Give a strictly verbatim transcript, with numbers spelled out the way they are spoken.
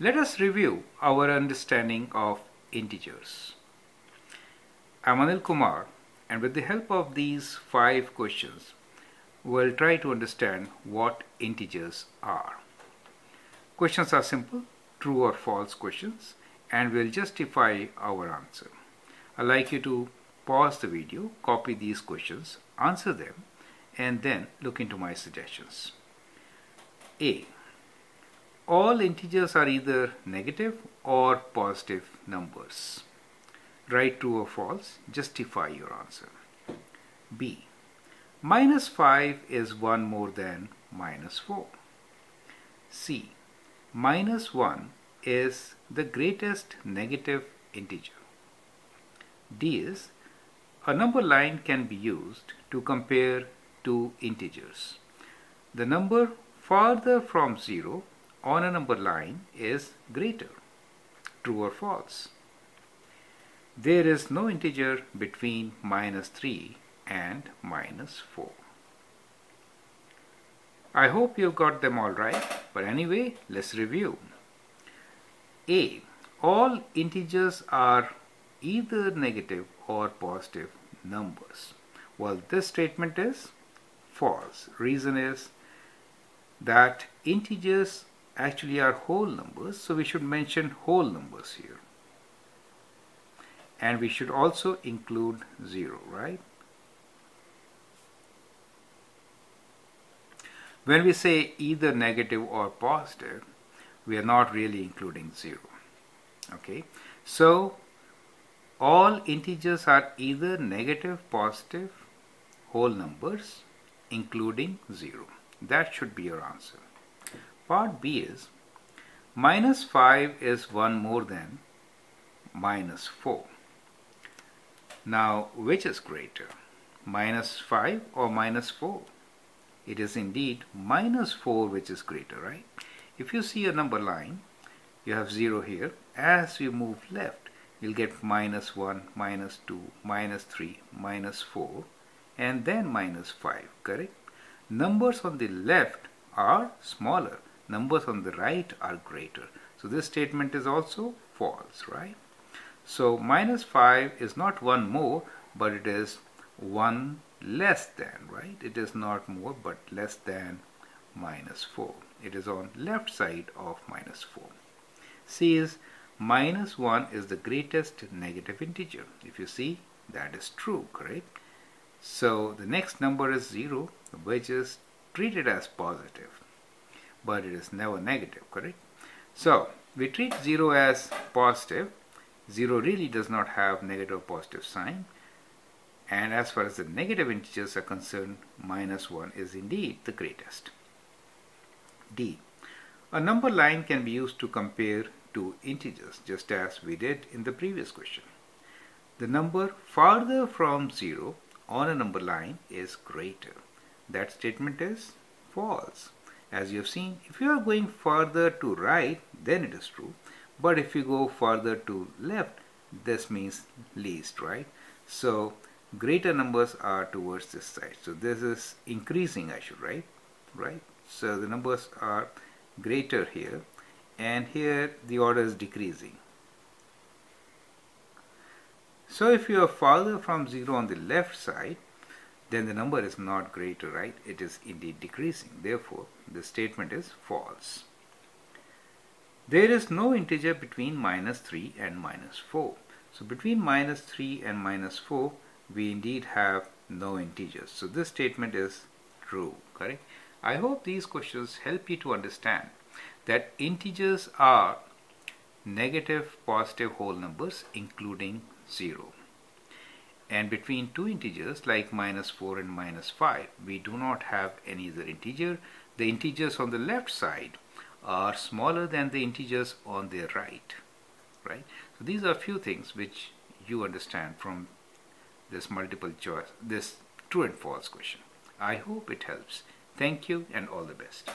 Let us review our understanding of integers. I am Anil Kumar, and with the help of these five questions, we'll try to understand what integers are. Questions are simple, true or false questions, and we'll justify our answer. I'd like you to pause the video, copy these questions, answer them, and then look into my suggestions. A. All integers are either negative or positive numbers. Write true or false, justify your answer. B. minus five is one more than minus four. C. minus one is the greatest negative integer. D is a number line can be used to compare two integers. The number farther from zero on a number line is greater. True or false? There is no integer between minus three and minus four. I hope you've got them all right, but anyway, let's review. A. All integers are either negative or positive numbers. Well, this statement is false. Reason is that integers actually are whole numbers, so we should mention whole numbers here. And we should also include zero, right? When we say either negative or positive, we are not really including zero. Okay, so all integers are either negative, positive, whole numbers, including zero. That should be your answer. Part B is minus five is one more than minus four. Now, which is greater, minus five or minus four? It is indeed minus four which is greater, right? If you see a number line, you have zero here. As you move left, you'll get minus one, minus two, minus three, minus four, and then minus five, correct? Numbers on the left are smaller. Numbers on the right are greater. So this statement is also false, right? So minus five is not one more, but it is one less than, right? It is not more, but less than minus four. It is on left side of minus four. C is minus one is the greatest negative integer. If you see, that is true, correct? So the next number is zero, which is treated as positive, but it is never negative, correct? So we treat zero as positive. Zero really does not have negative or positive sign. And as far as the negative integers are concerned, minus one is indeed the greatest. D. A number line can be used to compare two integers, just as we did in the previous question. The number farther from zero on a number line is greater. That statement is false. As you have seen, if you are going farther to right, then it is true. But if you go farther to left, this means least, right? So greater numbers are towards this side. So this is increasing, I should write, right? So the numbers are greater here, and here the order is decreasing. So if you are farther from zero on the left side, then the number is not greater, right? It is indeed decreasing. Therefore, the statement is false. There is no integer between minus three and minus four. So between minus three and minus four, we indeed have no integers. So this statement is true, correct? I hope these questions help you to understand that integers are negative, positive whole numbers, including zero. And between two integers like minus four and minus five, we do not have any other integer. The integers on the left side are smaller than the integers on their right, right? So these are few things which you understand from this multiple choice, this true and false question. I hope it helps. Thank you and all the best.